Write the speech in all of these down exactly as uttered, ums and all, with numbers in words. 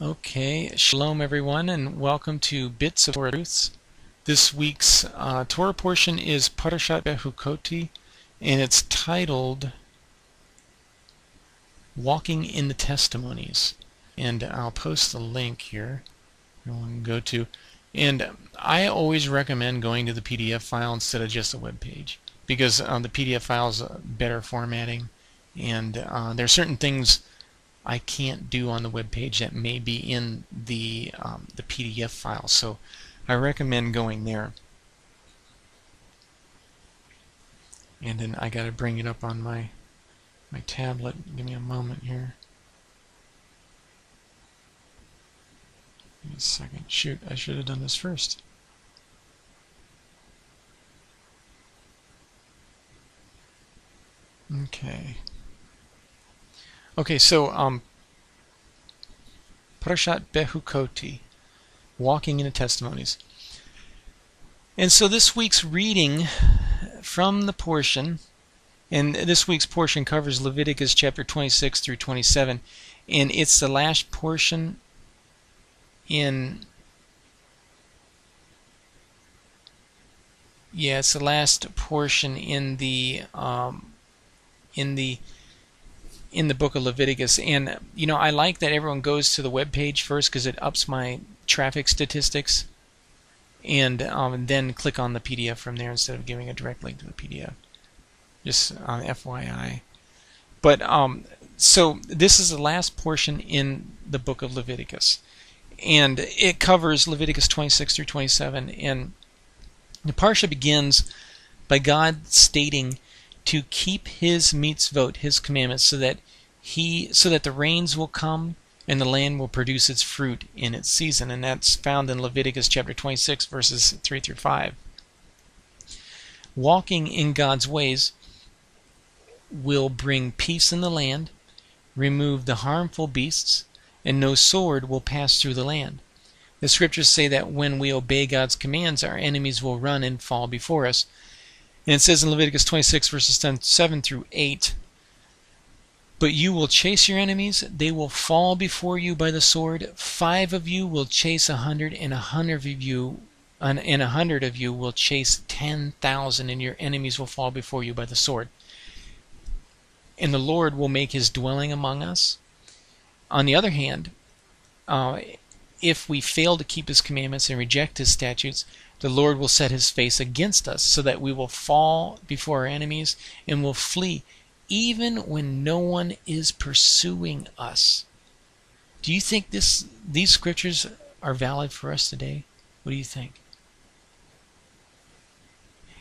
Okay, shalom everyone, and welcome to Bits of Torah Truths. This week's uh, Torah portion is Parashat Behukotai, and it's titled Walking in the Testimonies. And I'll post the link here. Everyone can go to. And I always recommend going to the P D F file instead of just the web page, because uh, the P D F file is better formatting, and uh, there are certain things I can't do on the web page that may be in the um, the P D F file, so I recommend going there. And then I gotta bring it up on my my tablet. Give me a moment here. Give me a second. Shoot, I should have done this first. Okay. Okay, so um, Parashat Behukotai, Walking in the Testimonies. And so this week's reading from the portion, and this week's portion covers Leviticus chapter twenty-six through twenty-seven, and it's the last portion in, yeah, it's the last portion in the, um, in the, in the book of Leviticus. And you know, I like that everyone goes to the web page first because it ups my traffic statistics, and um, then click on the P D F from there instead of giving a direct link to the P D F. Just uh, F Y I. But um, so this is the last portion in the book of Leviticus, and it covers Leviticus twenty-six through twenty-seven. And the parsha begins by God stating to keep his mitzvot, his commandments, so that he, so that the rains will come and the land will produce its fruit in its season. And that's found in Leviticus chapter twenty-six, verses three through five. Walking in God's ways will bring peace in the land, remove the harmful beasts, and no sword will pass through the land. The scriptures say that when we obey God's commands, our enemies will run and fall before us. And it says in Leviticus twenty-six, verses seven through eight, "But you will chase your enemies, they will fall before you by the sword. Five of you will chase a hundred, and a hundred of you and a hundred of you will chase ten thousand, and your enemies will fall before you by the sword. And the Lord will make his dwelling among us." On the other hand, uh, if we fail to keep his commandments and reject his statutes, the Lord will set his face against us, so that we will fall before our enemies and will flee, even when no one is pursuing us. Do you think this these scriptures are valid for us today? What do you think?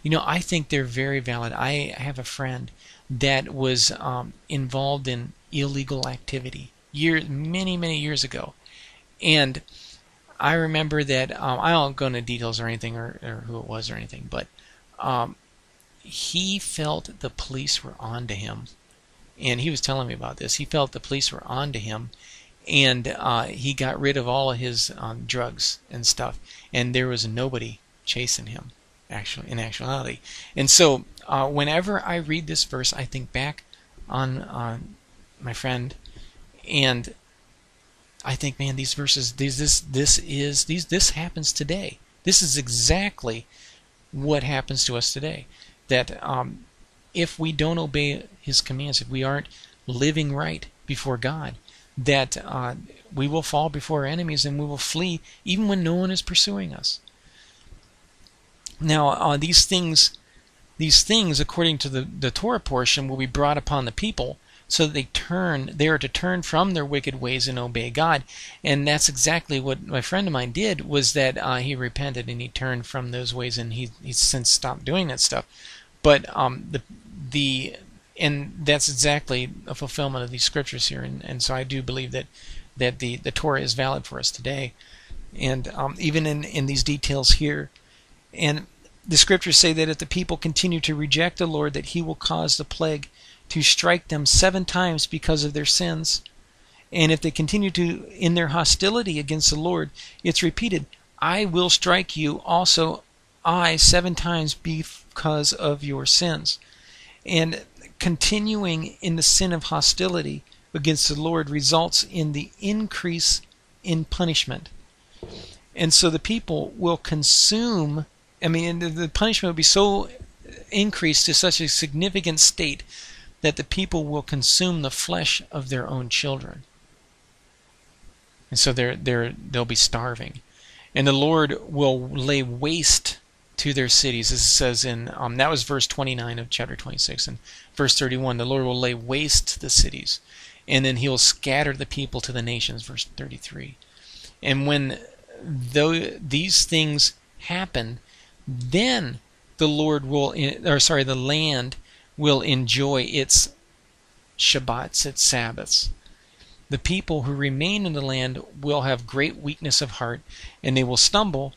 You know, I think they're very valid. I have a friend that was um, involved in illegal activity years, many, many years ago. And I remember that, um, I don't go into details or anything, or, or who it was or anything, but um, he felt the police were on to him. And he was telling me about this. He felt the police were on to him, and uh, he got rid of all of his um, drugs and stuff, and there was nobody chasing him, actually, in actuality. And so uh, whenever I read this verse, I think back on uh, my friend, and I think, man, these verses, these, this, this is, these, this happens today. This is exactly what happens to us today. That um, if we don't obey his commands, if we aren't living right before God, that uh, we will fall before our enemies and we will flee, even when no one is pursuing us. Now, uh, these things, these things, according to the the Torah portion, will be brought upon the people, so that they turn, they are to turn from their wicked ways and obey God. And that's exactly what my friend of mine did, was that uh, he repented and he turned from those ways, and he, he's since stopped doing that stuff. But um, the, the and that's exactly a fulfillment of these scriptures here. And, and so I do believe that, that the, the Torah is valid for us today. And um, even in, in these details here. And the scriptures say that if the people continue to reject the Lord, that he will cause the plague to strike them seven times because of their sins. And if they continue to in their hostility against the Lord, it's repeated, "I will strike you also, I, seven times because of your sins." And continuing in the sin of hostility against the Lord results in the increase in punishment. And so the people will consume, I mean, the punishment will be so increased to such a significant state that the people will consume the flesh of their own children. And so they're, they're, they'll be starving. And the Lord will lay waste to their cities. This says in, um, that was verse twenty-nine of chapter twenty-six. And verse thirty-one, the Lord will lay waste to the cities. And then he will scatter the people to the nations, verse thirty-three. And when though these things happen, then the Lord will, or sorry, the land will enjoy its Shabbats, its Sabbaths. The people who remain in the land will have great weakness of heart, and they will stumble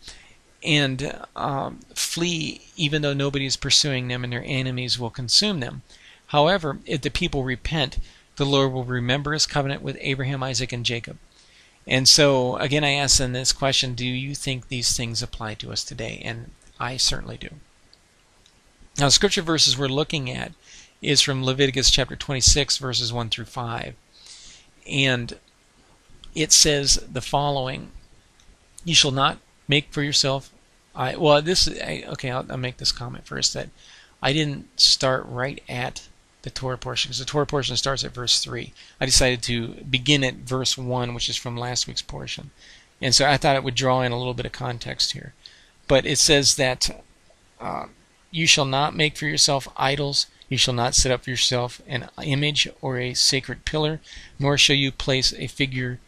and um, flee, even though nobody is pursuing them, and their enemies will consume them. However, if the people repent, the Lord will remember his covenant with Abraham, Isaac, and Jacob. And so, again, I ask them this question, do you think these things apply to us today? And I certainly do. Now, the scripture verses we're looking at is from Leviticus chapter twenty-six, verses one through five. And it says the following: you shall not make for yourself. I well, this I, okay. I'll, I'll make this comment first, that I didn't start right at the Torah portion, because the Torah portion starts at verse three. I decided to begin at verse one, which is from last week's portion, and so I thought it would draw in a little bit of context here. But it says that uh, you shall not make for yourself idols. You shall not set up for yourself an image or a sacred pillar, nor shall you place a figure,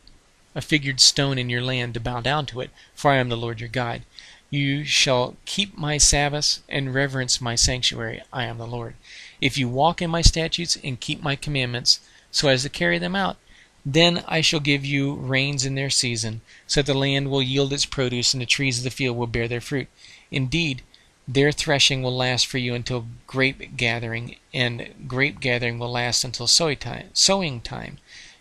a figured stone in your land to bow down to it, for I am the Lord your God. You shall keep my Sabbaths and reverence my sanctuary, I am the Lord. If you walk in my statutes and keep my commandments, so as to carry them out, then I shall give you rains in their season, so that the land will yield its produce and the trees of the field will bear their fruit. Indeed, their threshing will last for you until grape gathering, and grape gathering will last until sowing time.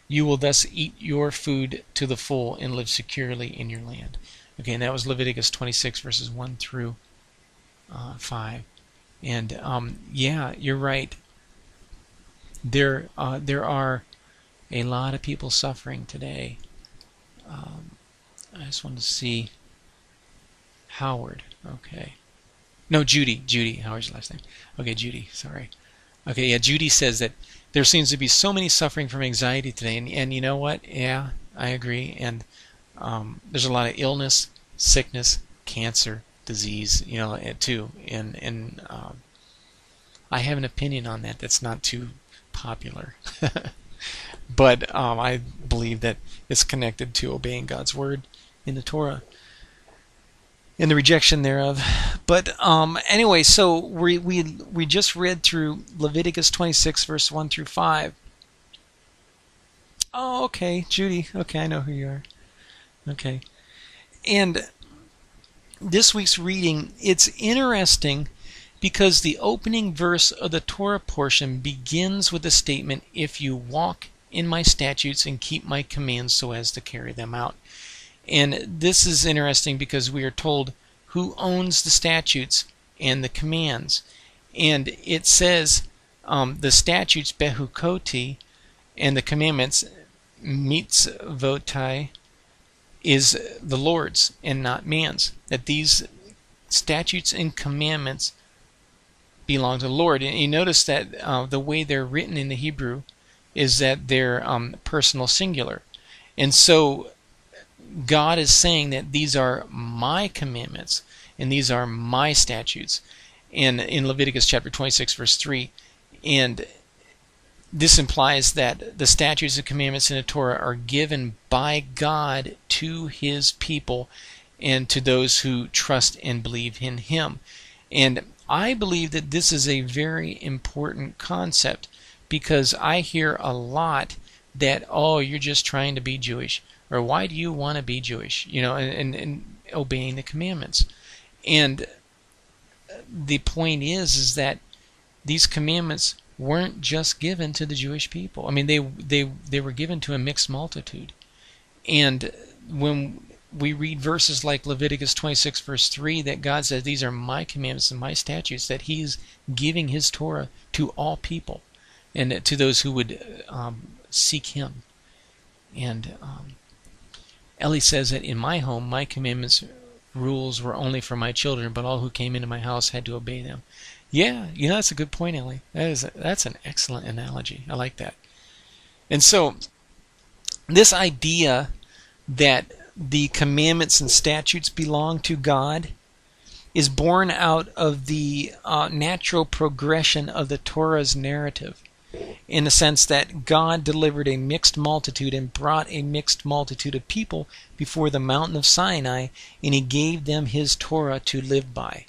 You will thus eat your food to the full and live securely in your land. Okay, and that was Leviticus twenty-six, verses one through five. And um, yeah, you're right. There, uh, there are a lot of people suffering today. Um, I just wanted to see Howard. Okay. No, Judy. Judy. Howard's your last name? Okay, Judy. Sorry. Okay, yeah, Judy says that there seems to be so many suffering from anxiety today. And, and you know what? Yeah, I agree. And um, there's a lot of illness, sickness, cancer, disease, you know, too. And, and um, I have an opinion on that that's not too popular. But um, I believe that it's connected to obeying God's word in the Torah, in the rejection thereof. But um, anyway, so we, we, we just read through Leviticus twenty-six, verse one through five. Oh, okay, Judy. Okay, I know who you are. Okay. And this week's reading, it's interesting because the opening verse of the Torah portion begins with the statement, if you walk in my statutes and keep my commands so as to carry them out. And this is interesting because we are told who owns the statutes and the commands. And it says um, the statutes, Behukotai, and the commandments, Mitzvotai, is the Lord's and not man's. That these statutes and commandments belong to the Lord. And you notice that uh, the way they're written in the Hebrew is that they're um, personal singular. And so God is saying that these are my commandments and these are my statutes. And in Leviticus chapter twenty-six, verse three, and this implies that the statutes and commandments in the Torah are given by God to his people and to those who trust and believe in him. And I believe that this is a very important concept, because I hear a lot that, oh, you're just trying to be Jewish. Or why do you want to be Jewish? You know, and, and, and obeying the commandments. And the point is, is that these commandments weren't just given to the Jewish people. I mean, they they they were given to a mixed multitude. And when we read verses like Leviticus twenty-six, verse three, that God says, "These are my commandments and my statutes," that He's giving His Torah to all people, and to those who would um, seek Him. And um, Ellie says that in my home, my commandments rules were only for my children, but all who came into my house had to obey them. Yeah, you know, that's a good point, Ellie. That is a, that's an excellent analogy. I like that. And so this idea that the commandments and statutes belong to God is born out of the uh, natural progression of the Torah's narrative, in the sense that God delivered a mixed multitude and brought a mixed multitude of people before the mountain of Sinai, and he gave them his Torah to live by.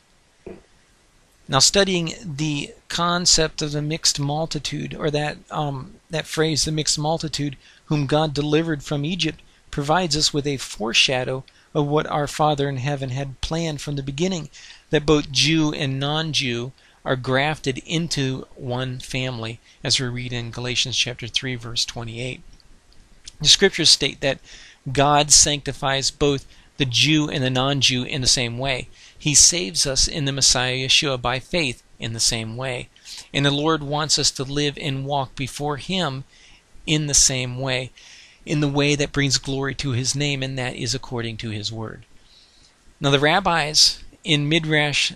Now, studying the concept of the mixed multitude, or that, um, that phrase, the mixed multitude, whom God delivered from Egypt, provides us with a foreshadow of what our Father in Heaven had planned from the beginning, that both Jew and non-Jew are grafted into one family, as we read in Galatians chapter three, verse twenty-eight. The scriptures state that God sanctifies both the Jew and the non-Jew in the same way. He saves us in the Messiah Yeshua by faith in the same way. And the Lord wants us to live and walk before Him in the same way, in the way that brings glory to His name, and that is according to His word. Now the rabbis in Midrash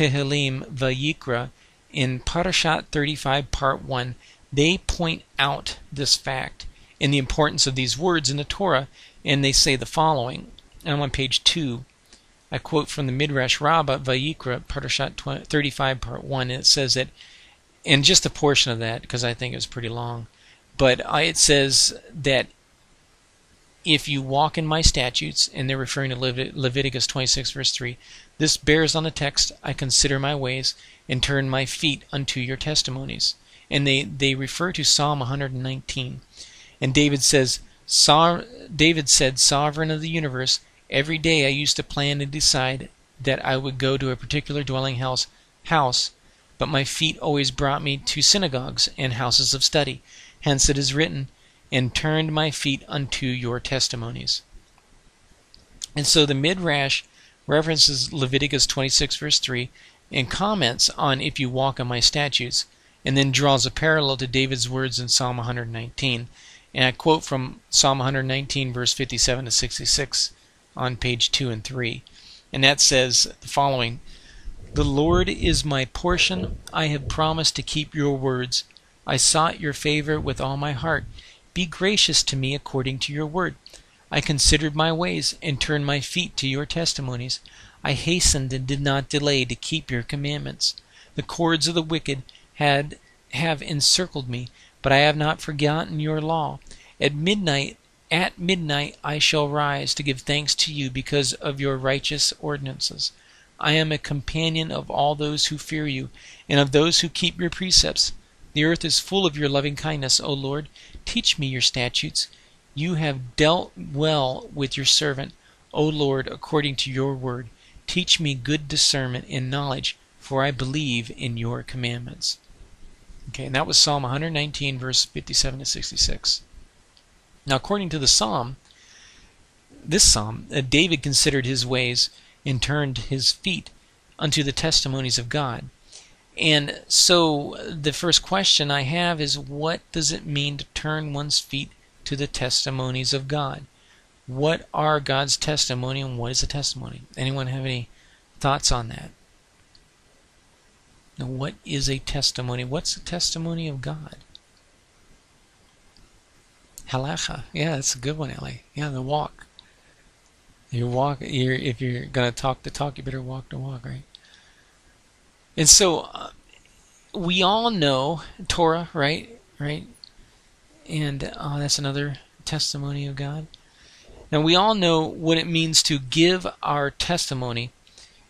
Rabbah Vayikra, in Parashat Thirty Five, Part One, they point out this fact and the importance of these words in the Torah, and they say the following. I'm on page two. I quote from the Midrash Rabbah Vayikra, Parashat Thirty Five, Part One, and it says that, and just a portion of that because I think it was pretty long, but I, it says that if you walk in my statutes, and they're referring to Levit Leviticus twenty-six, verse three, this bears on the text, I consider my ways, and turn my feet unto your testimonies. And they, they refer to Psalm one nineteen. And David says, so David said, Sovereign of the universe, every day I used to plan and decide that I would go to a particular dwelling house, house, but my feet always brought me to synagogues and houses of study. Hence it is written, and turned my feet unto your testimonies. And so the Midrash references Leviticus twenty-six, verse three, and comments on if you walk on my statutes, and then draws a parallel to David's words in Psalm one nineteen. And I quote from Psalm one nineteen, verse fifty-seven to sixty-six, on page two and three. And that says the following, The Lord is my portion, I have promised to keep your words. I sought your favor with all my heart. Be gracious to me according to your word. I considered my ways and turned my feet to your testimonies. I hastened and did not delay to keep your commandments. The cords of the wicked had have encircled me, but I have not forgotten your law. At midnight, at midnight I shall rise to give thanks to you because of your righteous ordinances. I am a companion of all those who fear you, and of those who keep your precepts. The earth is full of your loving kindness, O Lord. Teach me your statutes. You have dealt well with your servant, O Lord, according to your word. Teach me good discernment and knowledge, for I believe in your commandments. Okay, and that was Psalm one nineteen, verse fifty-seven to sixty-six. Now, according to the Psalm, this Psalm, David considered his ways and turned his feet unto the testimonies of God. And so the first question I have is, what does it mean to turn one's feet to the testimonies of God? What are God's testimony, and what is a testimony? Anyone have any thoughts on that? Now, what is a testimony? What's the testimony of God? Halachah. Yeah, that's a good one, Ellie. Yeah, the walk. You walk. You're, if you're going to talk the talk, you better walk the walk, right? And so uh, we all know Torah, right? Right? And uh, that's another testimony of God. Now, we all know what it means to give our testimony,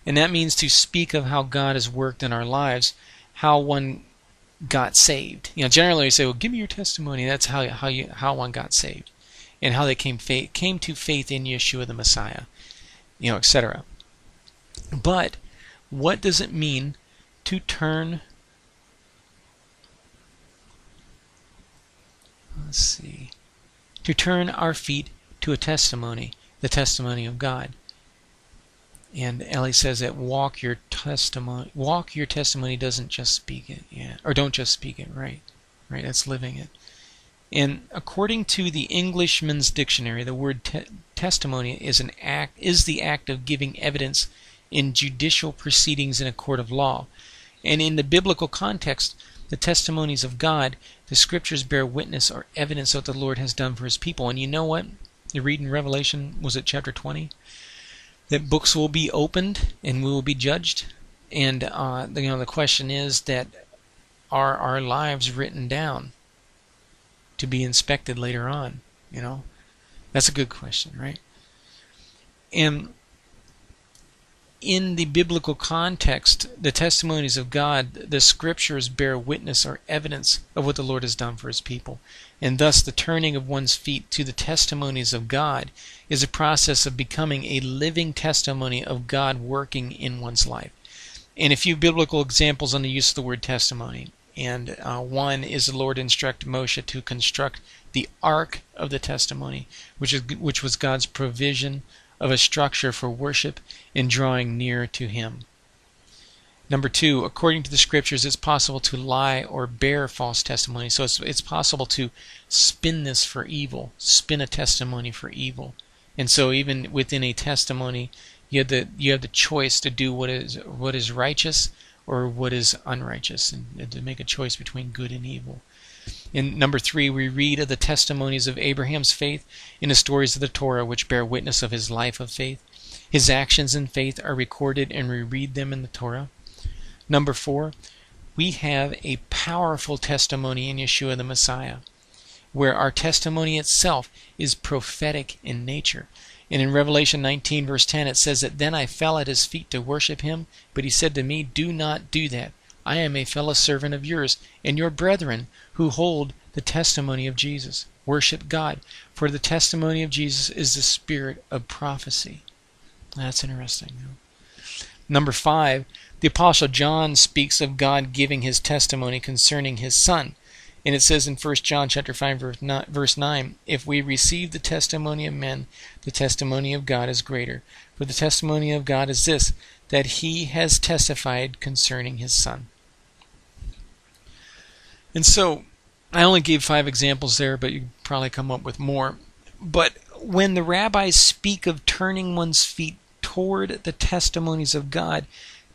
and that means to speak of how God has worked in our lives, how one got saved. You know, generally we say, well, give me your testimony. That's how how you how one got saved, and how they came faith came to faith in Yeshua the Messiah, you know, et cetera. But what does it mean to turn, let's see, to turn our feet to a testimony, the testimony of God? And Ellie says that walk your testimony, walk your testimony doesn't just speak it, yeah, or don't just speak it, right, right, that's living it. And according to the Englishman's dictionary, the word te testimony is an act is the act of giving evidence in judicial proceedings in a court of law. And in the biblical context, the testimonies of God, the scriptures, bear witness or evidence of what the Lord has done for his people. And you know what? You read in Revelation, was it chapter twenty? That books will be opened and we will be judged. And uh, you know, the question is that are our lives written down to be inspected later on? You know, that's a good question, right? And in the biblical context, the testimonies of God, the scriptures, bear witness or evidence of what the Lord has done for his people. And thus the turning of one's feet to the testimonies of God is a process of becoming a living testimony of God working in one's life. And a few biblical examples on the use of the word testimony. And uh, one is the Lord instruct Moshe to construct the Ark of the Testimony, which is which was God's provision of a structure for worship and drawing near to him. Number two, according to the scriptures, it's possible to lie or bear false testimony. So it's, it's possible to spin this for evil, spin a testimony for evil. And so even within a testimony, you have the, you have the choice to do what is, what is righteous or what is unrighteous, and to make a choice between good and evil. In number three, we read of the testimonies of Abraham's faith in the stories of the Torah, which bear witness of his life of faith. His actions in faith are recorded, and we read them in the Torah. Number four, we have a powerful testimony in Yeshua the Messiah, where our testimony itself is prophetic in nature. And in Revelation nineteen, verse ten, it says that, "Then I fell at his feet to worship him, but he said to me, 'Do not do that. I am a fellow servant of yours and your brethren who hold the testimony of Jesus. Worship God, for the testimony of Jesus is the spirit of prophecy.'" That's interesting. Number five, the Apostle John speaks of God giving his testimony concerning his Son. And it says in First John chapter five, verse nine, "If we receive the testimony of men, the testimony of God is greater. For the testimony of God is this, that he has testified concerning his Son." And so, I only gave five examples there, but you probably come up with more. But when the rabbis speak of turning one's feet toward the testimonies of God,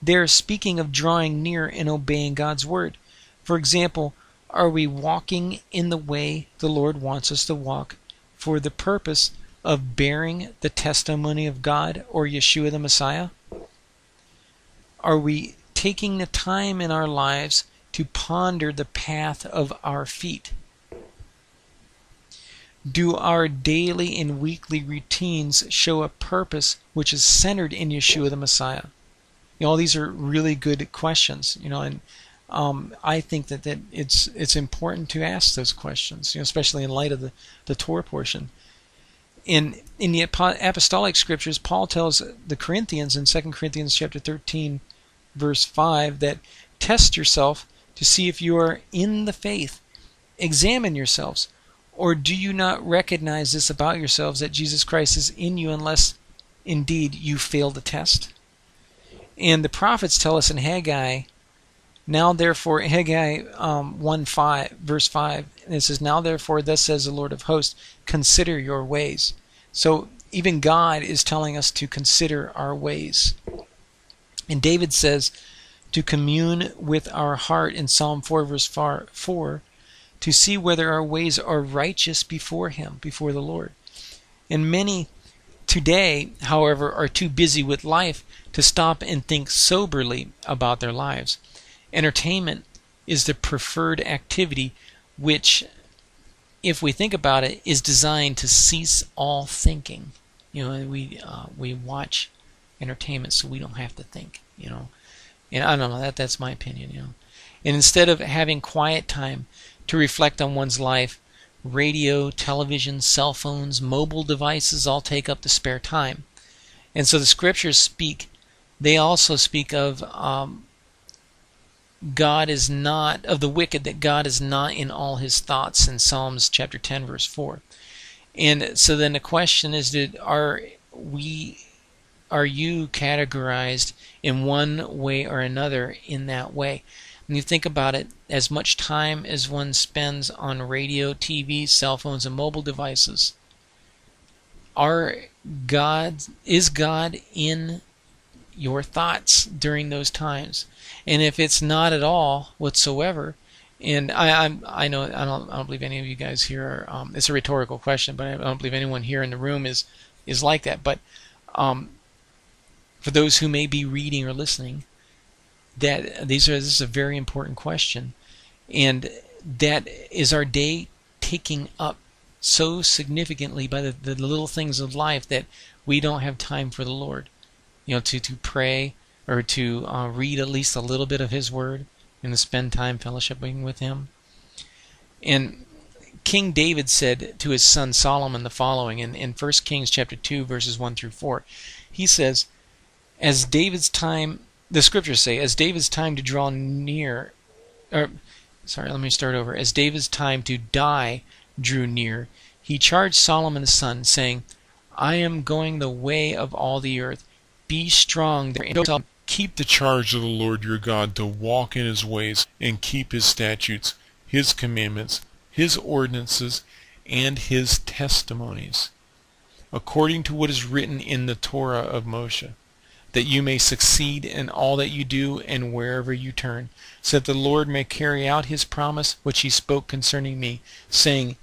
they're speaking of drawing near and obeying God's word. For example, are we walking in the way the Lord wants us to walk for the purpose of bearing the testimony of God or Yeshua the Messiah? Are we taking the time in our lives to ponder the path of our feet? Do our daily and weekly routines show a purpose which is centered in Yeshua the Messiah? You know, all these are really good questions, you know, and Um, I think that, that it's it's important to ask those questions, you know, especially in light of the, the Torah portion. In in the apostolic scriptures, Paul tells the Corinthians in Second Corinthians chapter thirteen, verse five, that test yourself to see if you are in the faith. Examine yourselves, or do you not recognize this about yourselves, that Jesus Christ is in you, unless indeed you fail the test? And the prophets tell us in Haggai, Now therefore, Haggai um, one five, verse five, and it says, "Now therefore, thus says the Lord of hosts, consider your ways." So even God is telling us to consider our ways. And David says to commune with our heart in Psalm four, verse four, to see whether our ways are righteous before him, before the Lord. And many today, however, are too busy with life to stop and think soberly about their lives. Entertainment is the preferred activity, which, if we think about it, is designed to cease all thinking. You know, we uh, we watch entertainment so we don't have to think. You know, and I don't know, that that's my opinion. You know, and instead of having quiet time to reflect on one's life, radio, television, cell phones, mobile devices all take up the spare time. And so the scriptures speak. They also speak of. Um, God is not of the wicked, that God is not in all his thoughts, in Psalms chapter ten, verse four. And so then the question is, did are we are you categorized in one way or another in that way? When you think about it, as much time as one spends on radio, T V, cell phones, and mobile devices, are God is God in your thoughts during those times? And if it's not at all whatsoever, and I I'm, I know I don't I don't believe any of you guys here are, um, it's a rhetorical question, but I don't believe anyone here in the room is is like that. But um, for those who may be reading or listening, that these are this is a very important question, and that is our day taking up so significantly by the, the little things of life that we don't have time for the Lord, you know, to to pray or to uh, read at least a little bit of His Word and to spend time fellowshipping with Him. And King David said to his son Solomon the following in in First Kings chapter two verses one through four, he says, "As David's time." The scriptures say, as David's time to draw near, or, sorry, let me start over. As David's time to die drew near, he charged Solomon his son, saying, I am going the way of all the earth. Be strong there. And keep the charge of the Lord your God to walk in His ways and keep His statutes, His commandments, His ordinances, and His testimonies, according to what is written in the Torah of Moshe, that you may succeed in all that you do and wherever you turn, so that the Lord may carry out His promise which He spoke concerning me, saying,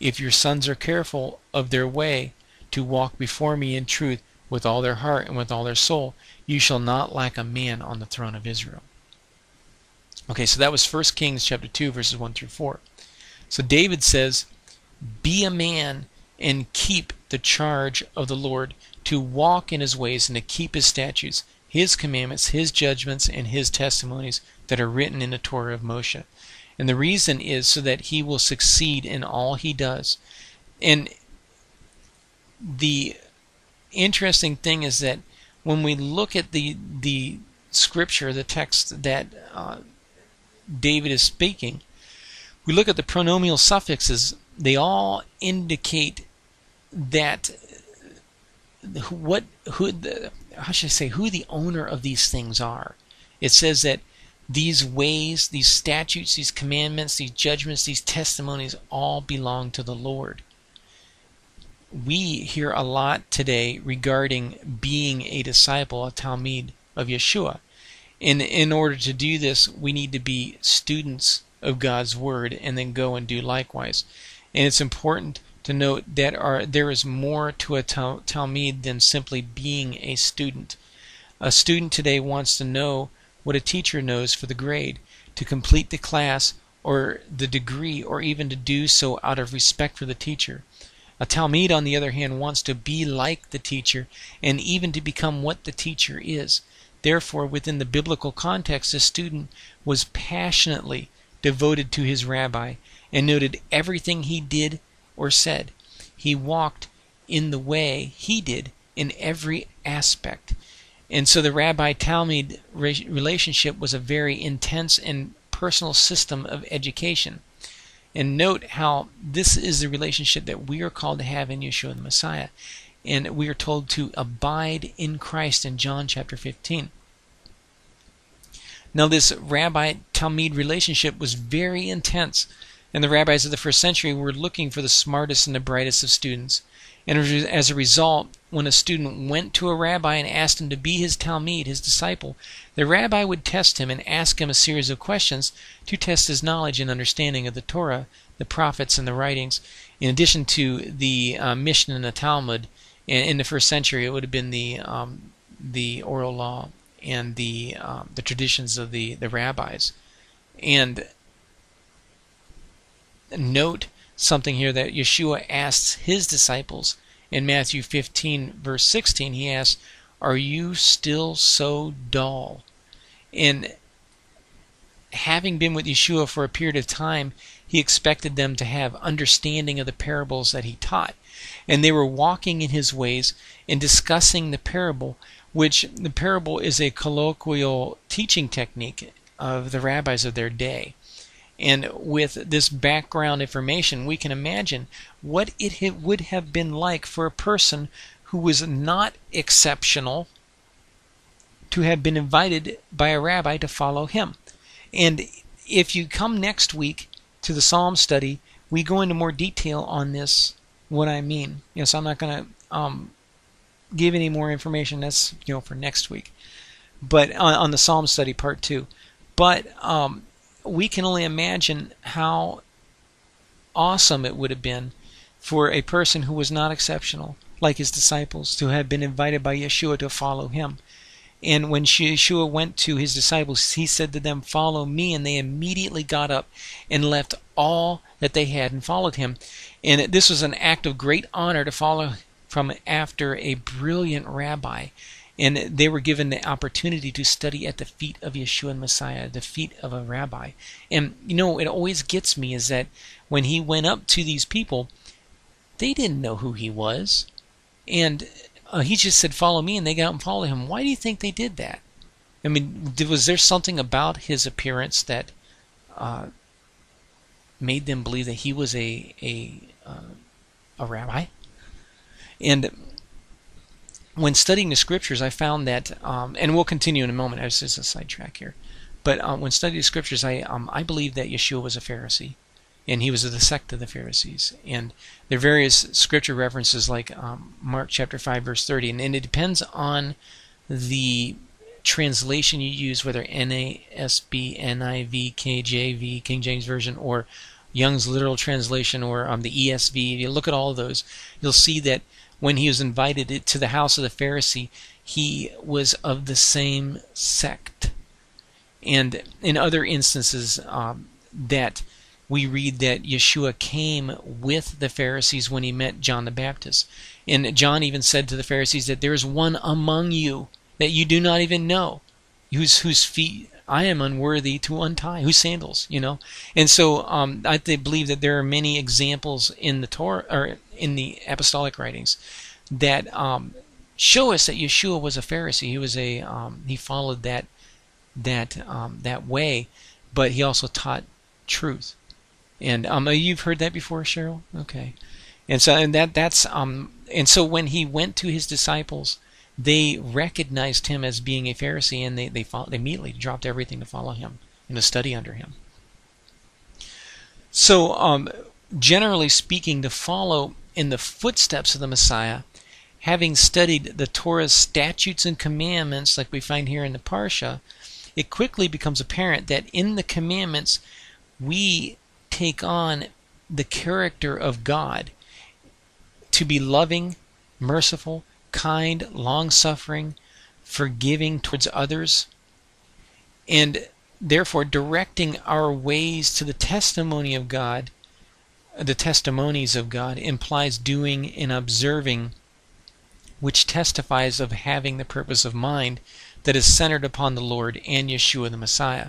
If your sons are careful of their way to walk before me in truth with all their heart and with all their soul, you shall not lack a man on the throne of Israel. Okay, so that was First Kings chapter two, verses one through four. So David says, Be a man and keep the charge of the Lord, to walk in His ways and to keep His statutes, His commandments, His judgments, and His testimonies that are written in the Torah of Moshe. And the reason is so that he will succeed in all he does. And the interesting thing is that when we look at the the scripture, the text that uh, David is speaking, we look at the pronominal suffixes. They all indicate that what who the, how should I say who the owner of these things are. It says that these ways, these statutes, these commandments, these judgments, these testimonies all belong to the Lord. We hear a lot today regarding being a disciple, a talmid of Yeshua. And in order to do this, we need to be students of God's word and then go and do likewise. And it's important to note that are, there is more to a tal Talmid than simply being a student. A student today wants to know what a teacher knows for the grade, to complete the class or the degree, or even to do so out of respect for the teacher. A Talmid, on the other hand, wants to be like the teacher and even to become what the teacher is. Therefore, within the biblical context, the student was passionately devoted to his rabbi and noted everything he did or said. He walked in the way he did in every aspect. And so the rabbi-Talmid relationship was a very intense and personal system of education. And note how this is the relationship that we are called to have in Yeshua the Messiah. And we are told to abide in Christ in John chapter fifteen. Now this rabbi-Talmid relationship was very intense. And the rabbis of the first century were looking for the smartest and the brightest of students. And as a result, when a student went to a rabbi and asked him to be his Talmid, his disciple, the rabbi would test him and ask him a series of questions to test his knowledge and understanding of the Torah, the prophets, and the writings. In addition to the uh, Mishnah and the Talmud, in, in the first century it would have been the, um, the oral law and the, um, the traditions of the, the rabbis. And note something here that Yeshua asks his disciples in Matthew fifteen verse sixteen. He asks, "Are you still so dull?" And having been with Yeshua for a period of time, he expected them to have understanding of the parables that he taught, and they were walking in his ways and discussing the parable, which the parable is a colloquial teaching technique of the rabbis of their day. And with this background information, we can imagine what it would have been like for a person who was not exceptional to have been invited by a rabbi to follow him. And if you come next week to the Psalm study, we go into more detail on this, what I mean. You know, so I'm not going to um, give any more information. That's, you know, for next week. But on, on the Psalm study part two. But um, we can only imagine how awesome it would have been for a person who was not exceptional, like his disciples, to have been invited by Yeshua to follow him. And when Yeshua went to his disciples, he said to them, "Follow me." And they immediately got up and left all that they had and followed him. And this was an act of great honor to follow from after a brilliant rabbi. And they were given the opportunity to study at the feet of Yeshua and Messiah, the feet of a rabbi. And, you know, it always gets me is that when he went up to these people, they didn't know who he was. And uh, he just said, "Follow me," and they got up and followed him. Why do you think they did that? I mean, was there something about his appearance that uh, made them believe that he was a, a, uh, a rabbi? And when studying the scriptures, I found that, um, and we'll continue in a moment, I was just a sidetrack here, but um, when studying the scriptures, I, um, I believe that Yeshua was a Pharisee, and he was of the sect of the Pharisees. And there are various scripture references like um, Mark chapter five, verse thirty, and, and it depends on the translation you use, whether N A S B, N I V, K J V, King James Version, or Young's Literal Translation, or um, the E S V. If you look at all of those, you'll see that when he was invited to the house of the Pharisee, he was of the same sect. And in other instances um, that we read that Yeshua came with the Pharisees when he met John the Baptist. And John even said to the Pharisees that there is one among you that you do not even know, whose, whose feet I am unworthy to untie, whose sandals, you know. And so um, I believe that there are many examples in the Torah, or in the apostolic writings, that um, show us that Yeshua was a Pharisee. He was a um, he followed that that um, that way, but he also taught truth. And um, you've heard that before, Cheryl? Okay. And so and that that's um and so when he went to his disciples, they recognized him as being a Pharisee, and they they, followed, they immediately dropped everything to follow him and to study under him. So um, generally speaking, to follow in the footsteps of the Messiah, having studied the Torah's statutes and commandments, like we find here in the Parsha, it quickly becomes apparent that in the commandments we take on the character of God to be loving, merciful, kind, long-suffering, forgiving towards others, and therefore directing our ways to the testimony of God. The testimonies of God implies doing and observing, which testifies of having the purpose of mind that is centered upon the Lord and Yeshua the Messiah.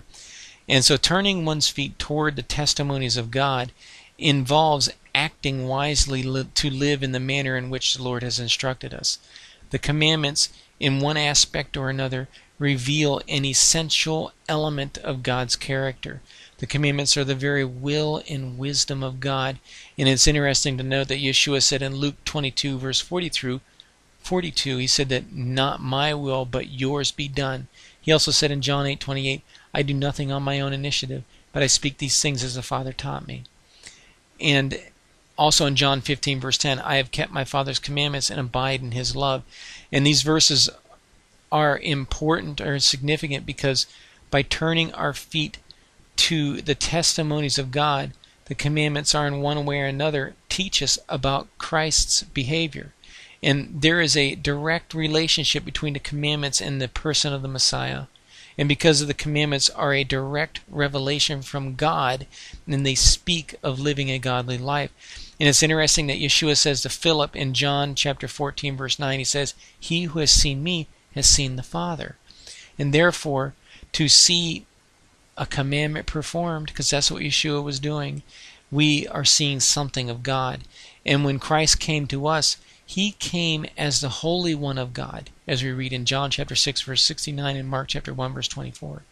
And so turning one's feet toward the testimonies of God involves acting wisely li to live in the manner in which the Lord has instructed us. The commandments, in one aspect or another, reveal an essential element of God's character. The commandments are the very will and wisdom of God. And it's interesting to note that Yeshua said in Luke twenty-two, verse forty through forty-two, he said that, "Not my will, but yours be done." He also said in John eight twenty-eight, "I do nothing on my own initiative, but I speak these things as the Father taught me." And also in John fifteen, verse ten, "I have kept my Father's commandments and abide in his love." And these verses are important or significant because by turning our feet to the testimonies of God, the commandments are in one way or another teach us about Christ's behavior. And there is a direct relationship between the commandments and the person of the Messiah. And because of the commandments are a direct revelation from God, and they speak of living a godly life. And it's interesting that Yeshua says to Philip in John chapter fourteen, verse nine, he says, "He who has seen me has seen the Father." And therefore, to see a commandment performed, because that's what Yeshua was doing, we are seeing something of God. And when Christ came to us, he came as the Holy One of God, as we read in John chapter six, verse sixty-nine, and Mark chapter one, verse twenty-four.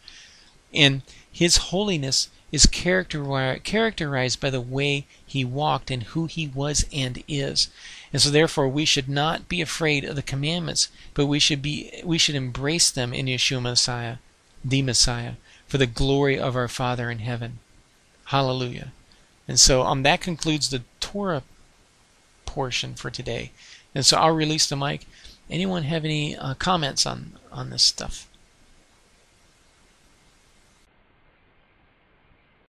And his holiness is characterized by the way he walked and who he was and is. And so therefore we should not be afraid of the commandments, but we should be we should embrace them in Yeshua Messiah, the Messiah, for the glory of our Father in heaven. Hallelujah. And so um, that concludes the Torah portion for today. And so I'll release the mic. Anyone have any uh, comments on, on this stuff?